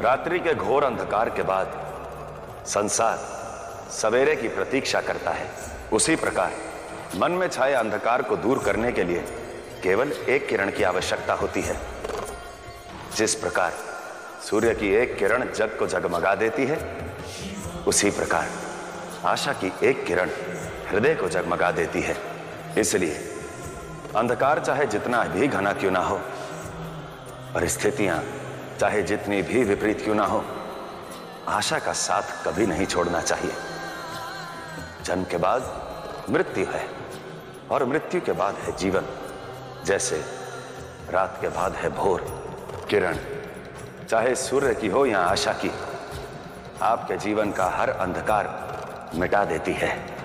रात्रि के घोर अंधकार के बाद संसार सवेरे की प्रतीक्षा करता है, उसी प्रकार मन में छाए अंधकार को दूर करने के लिए केवल एक किरण की आवश्यकता होती है। जिस प्रकार सूर्य की एक किरण जग को जगमगा देती है, उसी प्रकार आशा की एक किरण हृदय को जगमगा देती है। इसलिए अंधकार चाहे जितना भी घना क्यों ना हो, परिस्थितियां चाहे जितनी भी विपरीत क्यों ना हो, आशा का साथ कभी नहीं छोड़ना चाहिए। जन्म के बाद मृत्यु है और मृत्यु के बाद है जीवन। जैसे रात के बाद है भोर, किरण चाहे सूर्य की हो या आशा की, आपके जीवन का हर अंधकार मिटा देती है।